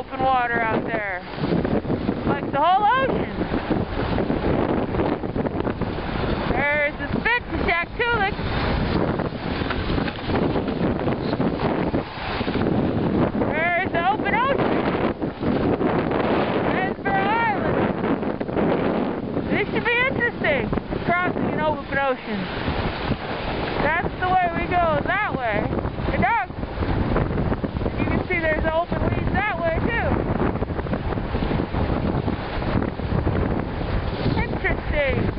open water out there. Like the whole ocean. There's the spit to Shaktoolik. There's the open ocean. There's Bird Island. This should be interesting, crossing an open ocean. That's the way we go, that way. It does. You can see there's open weeds that way too. Interesting.